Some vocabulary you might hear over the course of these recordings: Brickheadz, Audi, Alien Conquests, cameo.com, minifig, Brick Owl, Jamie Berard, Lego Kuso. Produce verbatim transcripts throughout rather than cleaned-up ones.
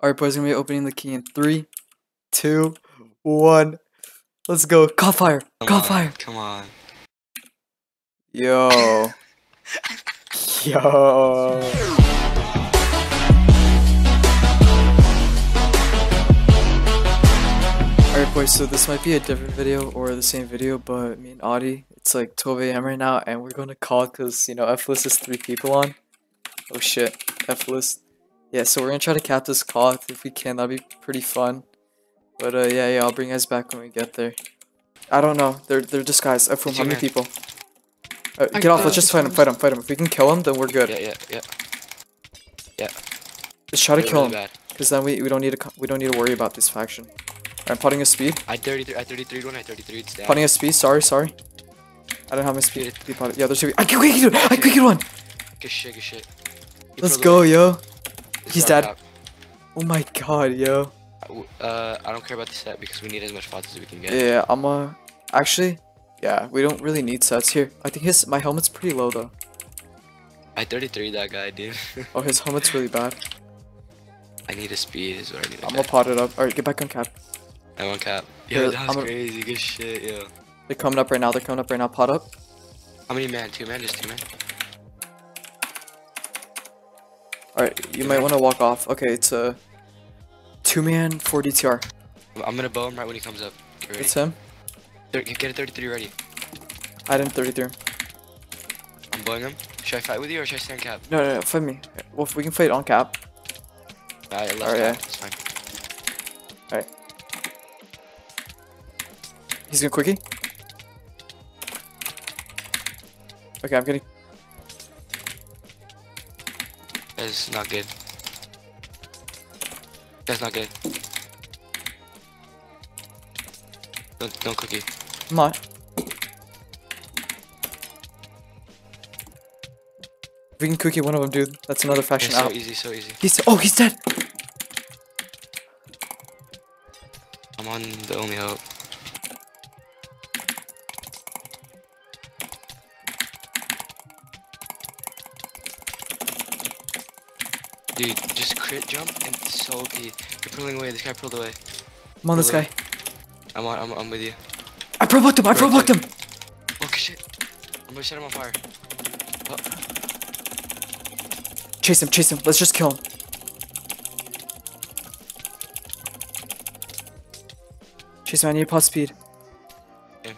Alright, boys, we're gonna be opening the key in three, two, one. Let's go. Caught fire. Caught fire. Come on. Yo. Yo. Alright, boys, so this might be a different video or the same video, but me and Audi, it's like twelve A M right now, and we're gonna call because, you know, F-List is three people on. Oh shit. F-List. Yeah, so we're gonna try to cap this call if we can. That'd be pretty fun. But uh, yeah, yeah, I'll bring you guys back when we get there. I don't know. They're they're disguised. From how many people? Uh, get off. Let's just fight him. Fight him. Fight him. If we can kill him, then we're good. Yeah, yeah, yeah. Yeah. Just try to really, kill him, really cause then we we don't need to we don't need to worry about this faction. Alright, I'm potting a speed. I thirty-three. I thirty-three. One. I thirty-three. It's down. Potting a speed. Sorry, sorry. I don't have my speed. Yeah, there's two. I quick it. I quick it one. Good shit. Good shit. Good Let's go, yo. He's dead. Out. Oh my god, yo. Uh, I don't care about the set because we need as much pots as we can get. Yeah, I'm uh, actually, yeah, we don't really need sets here. I think his my helmet's pretty low though. I thirty-three that guy, dude. Oh, his helmet's really bad. I need a speed is what I need. I'm gonna pot it up. All right, get back on cap. I want cap. Yo, yo that was I'm crazy. A... Good shit, yo. They're coming up right now. They're coming up right now. Pot up. How many man? Two man? Just two man. Alright, you might want to walk off. Okay, it's a two-man, four D T R. I'm gonna bow him right when he comes up. It's him. Thir get a thirty-three ready. I didn't thirty-three. I'm blowing him. Should I fight with you or should I stay on cap? No, no, no, fight me. Well, if we can fight on cap. Alright, let's Alright, yeah. It's fine. Alright. He's gonna quickie. Okay, I'm getting... That's not good. That's not good. Don't, don't cookie. Come on. We can cookie one of them, dude. That's another faction out. So easy, so easy. He's oh, he's dead. I'm on the only hope. Dude, just crit jump and so O P. You're pulling away. This guy pulled away. I'm on this guy. I'm on. I'm, I'm with you. I provoked him. I provoked him. Look, shit. I'm gonna set him on fire. Oh. Chase him. Chase him. Let's just kill him. Chase him. I need a pot speed. Yeah.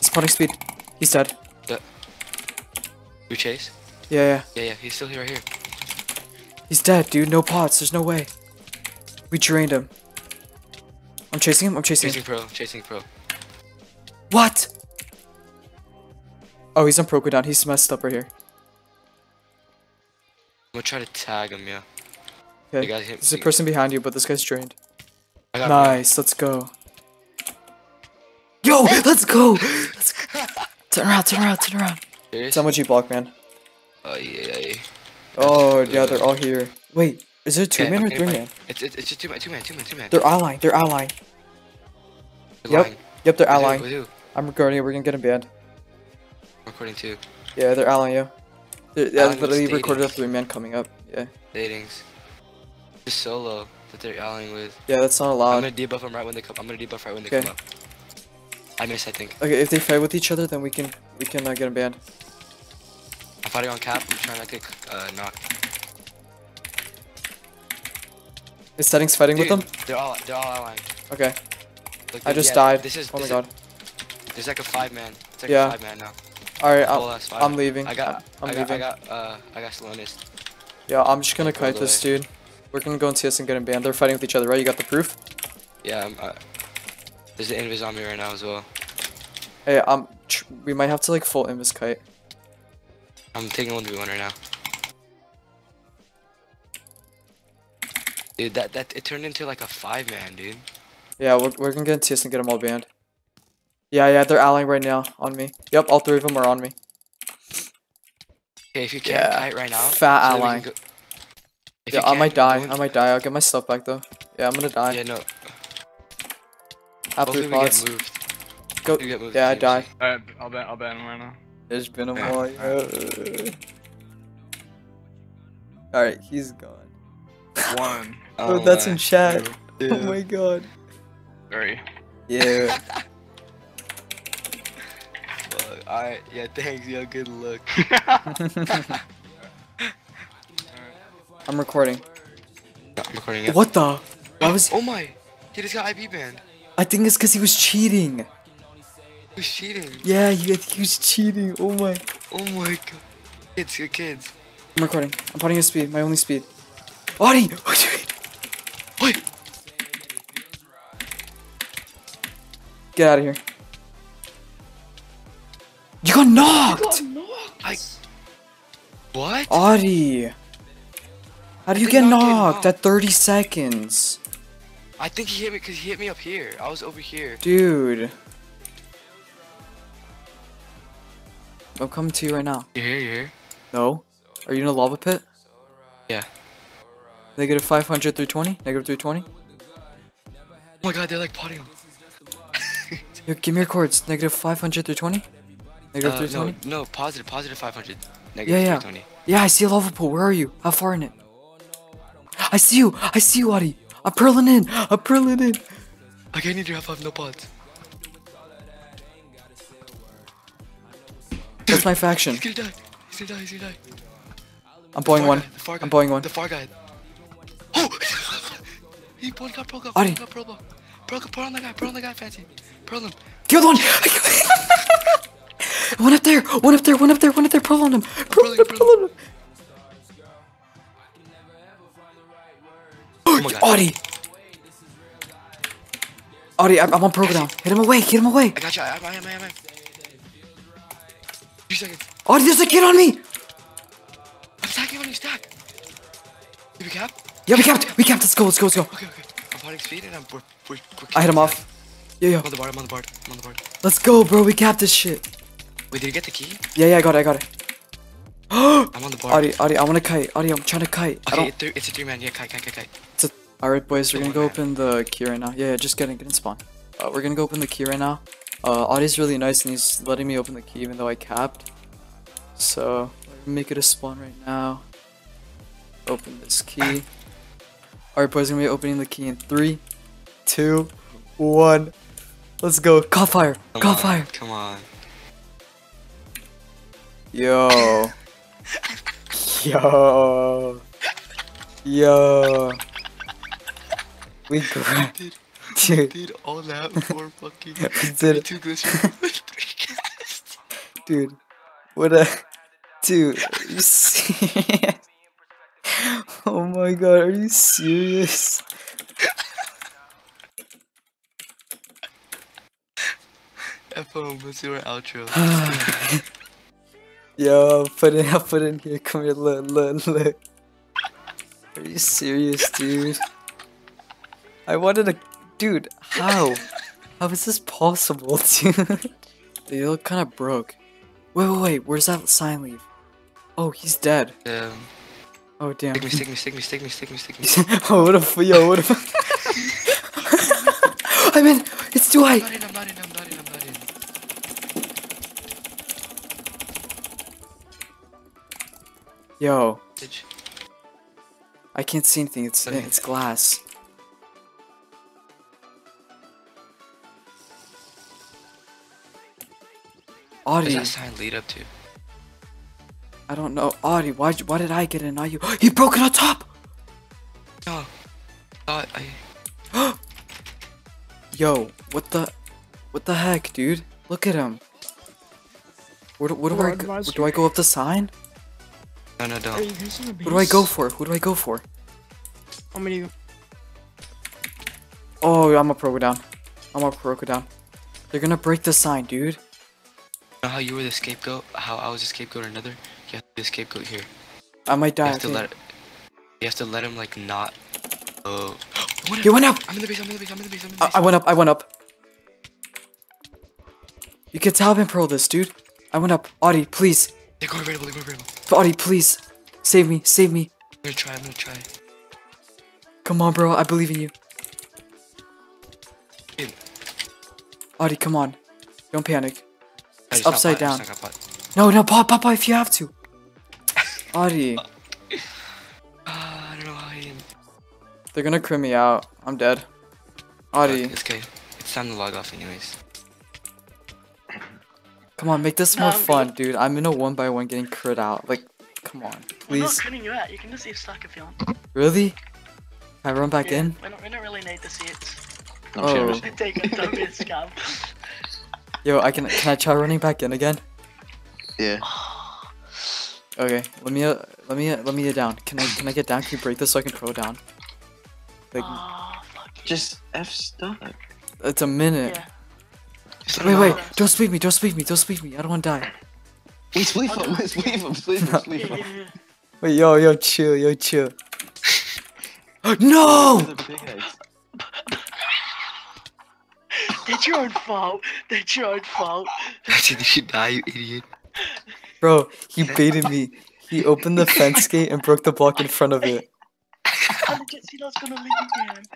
He's potting speed. He's dead. The we chase. Yeah, yeah, yeah, yeah. He's still here, right here. He's dead, dude. No pots. There's no way. We drained him. I'm chasing him. I'm chasing, chasing him. Chasing pro. Chasing pro. What? Oh, he's on pro cooldown. He's messed up right here. I'm gonna try to tag him, yeah. Okay. The hit There's a person behind you, but this guy's drained. Nice. Him. Let's go. Yo, let's go. Let's go. Turn around. Turn around. Turn around. Serious? Someone G block, man. Oh yeah, yeah. Oh yeah, they're all here. Wait, is it two yeah, man or three man? It's it's just two man, two man, two man, two man. They're allying. They're allying. They're yep. Lying. Yep, they're allying. Who? I'm recording. It. We're gonna get a band. Recording too. Yeah, they're allying. Yeah. They're, yeah, literally recorded a three man coming up. Yeah. Datings. Just solo that they're allying with. Yeah, that's not allowed. I'm gonna debuff them right when they come. I'm gonna debuff right when they okay. come up. I miss, I think. Okay, if they fight with each other, then we can we can uh, get a band. Body on cap, I'm trying to get uh, knock. Is Settings fighting Dude, with them? They're all, they're all aligned. Okay. Look, I just yeah, died. This is, oh this my god. A, there's like a five man. It's like yeah. a five man now. Alright, I'm, I'm leaving. I got, I'm I got, leaving. I got, uh, I got slowness. Yeah, I'm just gonna kite this dude. We're gonna go and see us and get him banned. They're fighting with each other, right? You got the proof? Yeah, I'm, uh, there's an invis on me right now as well. Hey, I'm, tr we might have to like full invis kite. I'm taking one v one right now. Dude, that, that, it turned into like a five man, dude. Yeah, we're, we're gonna get T S and get them all banned. Yeah, yeah, they're allying right now on me. Yep, all three of them are on me. Okay, if you can't yeah. kite right now. Fat so allying. Go... Yeah, I might die, I might die. I'll get my stuff back though. Yeah, I'm gonna die. Yeah, no. I we get moved. Go. We get moved yeah, I die. Alright, I'll ban, I'll ban him right now. There's been a while. All right, he's gone. One. Oh, oh that's in chat. Two. Oh my god. Three. Yeah. Look, all right. Yeah. Thanks, yo. Good luck. I'm recording. I'm recording. Yeah. What the? Why was? He... Oh my! He just got I P banned. I think it's because he was cheating. He was cheating. Yeah, he, he was cheating. Oh my. Oh my god. Kids, your kids. I'm recording. I'm putting a speed. My only speed. Audi! What? What? Get out of here. You got knocked! You got knocked! I... What? Audi! How do you get knocked at thirty seconds? I think he hit me because he hit me up here. I was over here. Dude. I'll come to you right now. You're here, you're here. No? Are you in a lava pit? Yeah. Negative five hundred, three twenty? Negative three twenty? Oh my god, they're like potting him. Yo, give me your cords. Negative five hundred, three twenty? Negative uh, three twenty? No, no, positive, positive five hundred. Negative yeah, yeah. three twenty. Yeah, I see a lava pool. Where are you? How far in it? I see you! I see you, Audi! I'm pearling in! I'm pearling in! Okay, I need your help. I have no pods. That's my faction. He's gonna die. He's gonna die. He's gonna die. I'm boing one. Guy, I'm boing one. The far guy. Oh! He boing got pro got pro got pro got pro got pro on the guy. Pro on the guy, fancy. Pro on him. Killed one! One up there! One up there! One up there! One up there! Pro on him! Pro on him! Pro on him! Audi! Audi, I'm, I'm on pro down. Hit him away, hit him away. I got you, I am, I am, I am. Two seconds. Audi, there's a kid on me! I'm stacking on you, stack. Did we cap? Yeah, we capped, we capped. Let's go, let's go, let's go. Okay, okay. I'm fighting speed and I'm we're, we're, we're I hit him off. Yeah, yeah. I'm on the bar, I'm on the bar, I'm on the bar. Let's go, bro, we capped this shit. Wait, did you get the key? Yeah, yeah, I got it, I got it. I'm on the bar. Audi, Audi, I want to kite. Audi, I'm trying to kite. Okay, it th it's a three man. Yeah, kite, kite, kite, kite. It's a Alright, boys, we're gonna go open the key right now. Yeah, yeah, just get in, get in spawn. Uh, we're gonna go open the key right now. Uh, Audi's really nice and he's letting me open the key even though I capped. So, make it a spawn right now. Open this key. Alright, boys, we're gonna be opening the key in three, two, one. Let's go. Caught fire. Caught fire. Come on. Yo. Yo. Yo. We grabbed it. We did all that for fucking two glitches with three casts. Dude, what a. Dude, are you serious? Oh my god, are you serious? F O M, let's do our outro. Yo, put it, I'll put it in here. Come here, look, look, look. Are you serious, dude? I wanted a dude. How? How is this possible, dude? They look kind of broke. Wait, wait, wait. Where's that sign leave? Oh, he's dead. Yeah. Oh damn. Stick me, stick me, stick me, stick me, stick me, stick me. Oh, what a yo, what a. I'm in. It's too high. I'm not in. I'm not in. I'm not in. I'm not in. Yo. I can't see anything. It's okay. It's glass. Audi. What does that sign lead up to? I don't know. Audi, why why did I get it and not you? He broke it on top! No. Uh, I... Yo, what the... What the heck, dude? Look at him. Where do, where do I go? Do I go up the sign? No, no, don't. What do I go for? Who do I go for? How many? Oh, I'm a pro down. I'm a pro down. They're gonna break the sign, dude. You know how you were the scapegoat? How I was the scapegoat or another? You have to be the scapegoat here. I might die. You have to let, you have to let him like not. Oh. You went up. I'm in the base. I'm in the base. I'm in the base. I'm in the base. I, I went up. I went up. You can tell I've been pro this, dude. I went up. Audi, please. They're going variable. They're going variable. Audi, please. Save me. Save me. I'm gonna try. I'm gonna try. Come on, bro. I believe in you. In. Audi, come on. Don't panic. It's upside down. No, no, pop, pop, pop if you have to. Audi. They're gonna crit me out. I'm dead. Audi. It's okay. It's time to log off anyways. Come on, make this no, more I'm fun, kidding. dude. I'm in a one by one getting crit out. Like, come on. Please. I'm not critting you out. You can just leave stock if you want. Really? Can I run back yeah, in? We don't, we don't really need the seats. No, oh. Take it, don't be a scum. Yo, I can, can I try running back in again? Yeah. Okay, let me uh, let me uh, let me get down. Can I can I get down? Can you break this so I can throw down? Like, oh, fuck you. Just F stuck. It's a minute. Yeah. Wait, wait, wait, don't sweep me, don't sweep me, don't sweep me, I don't want to die. We sweep him, we sweep him, sweep him, sweep him. Wait, yo, yo, chill, yo, chill. No! That's your own fault, that's your own fault. You should die, you idiot. Bro, he baited me. He opened the fence gate and broke the block in front of it. I didn't see that I was gonna leave again.